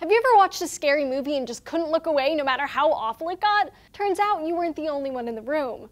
Have you ever watched a scary movie and just couldn't look away no matter how awful it got? Turns out you weren't the only one in the room.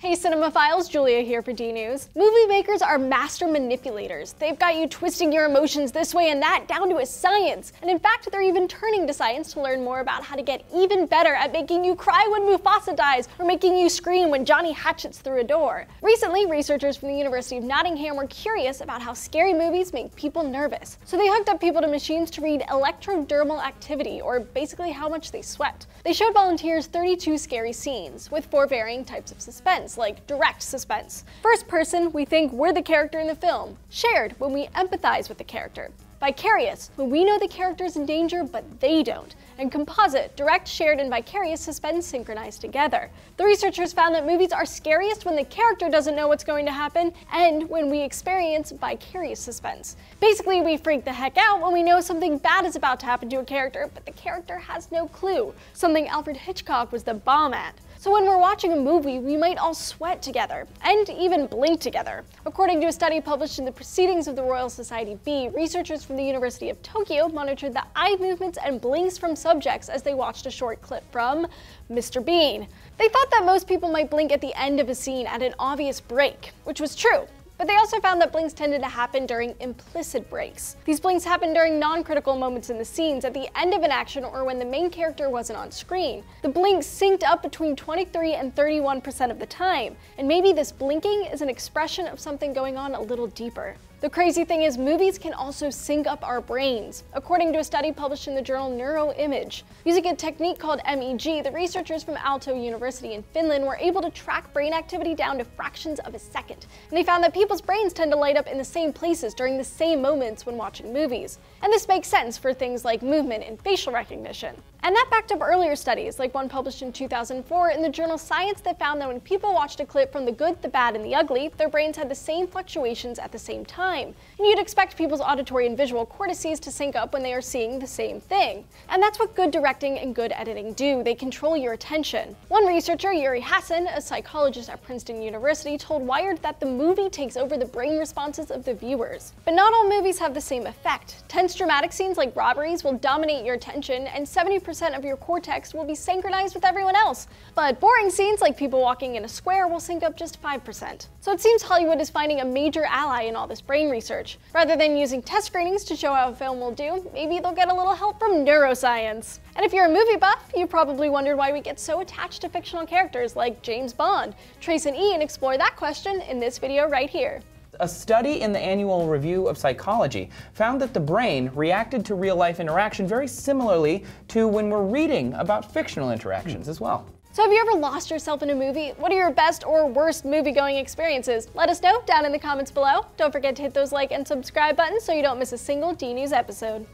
Hey Cinemaphiles, Julia here for DNews. Movie makers are master manipulators. They've got you twisting your emotions this way and that down to a science. And in fact, they're even turning to science to learn more about how to get even better at making you cry when Mufasa dies or making you scream when Johnny hatchets through a door. Recently, researchers from the University of Nottingham were curious about how scary movies make people nervous. So they hooked up people to machines to read electrodermal activity, or basically how much they sweat. They showed volunteers 32 scary scenes, with 4 varying types of suspense, like direct suspense. First person, we think we're the character in the film. Shared, when we empathize with the character. Vicarious, when we know the character's in danger but they don't. And composite, direct, shared, and vicarious suspense synchronized together. The researchers found that movies are scariest when the character doesn't know what's going to happen and when we experience vicarious suspense. Basically, we freak the heck out when we know something bad is about to happen to a character, but the character has no clue, something Alfred Hitchcock was the bomb at. So when we're watching a movie, we might all sweat together, and even blink together. According to a study published in the Proceedings of the Royal Society B, researchers from the University of Tokyo monitored the eye movements and blinks from subjects as they watched a short clip from Mr. Bean. They thought that most people might blink at the end of a scene at an obvious break, which was true. But they also found that blinks tended to happen during implicit breaks. These blinks happen during non-critical moments in the scenes, at the end of an action, or when the main character wasn't on screen. The blinks synced up between 23 and 31% of the time, and maybe this blinking is an expression of something going on a little deeper. The crazy thing is, movies can also sync up our brains. According to a study published in the journal NeuroImage, using a technique called MEG, the researchers from Aalto University in Finland were able to track brain activity down to fractions of a second. And they found that people's brains tend to light up in the same places during the same moments when watching movies. And this makes sense for things like movement and facial recognition. And that backed up earlier studies, like one published in 2004 in the journal Science that found that when people watched a clip from The Good, the Bad, and the Ugly, their brains had the same fluctuations at the same time. And you'd expect people's auditory and visual cortices to sync up when they are seeing the same thing. And that's what good directing and good editing do. They control your attention. One researcher, Yuri Hasson, a psychologist at Princeton University, told Wired that the movie takes over the brain responses of the viewers. But not all movies have the same effect. Tense dramatic scenes like robberies will dominate your attention, and 70% of your cortex will be synchronized with everyone else. But boring scenes like people walking in a square will sync up just 5%. So it seems Hollywood is finding a major ally in all this brain research. Rather than using test screenings to show how a film will do, maybe they'll get a little help from neuroscience. And if you're a movie buff, you probably wondered why we get so attached to fictional characters like James Bond. Trace and Ian explore that question in this video right here. A study in the Annual Review of Psychology found that the brain reacted to real-life interaction very similarly to when we're reading about fictional interactions as well. So have you ever lost yourself in a movie? What are your best or worst movie-going experiences? Let us know down in the comments below. Don't forget to hit those like and subscribe buttons so you don't miss a single DNews episode.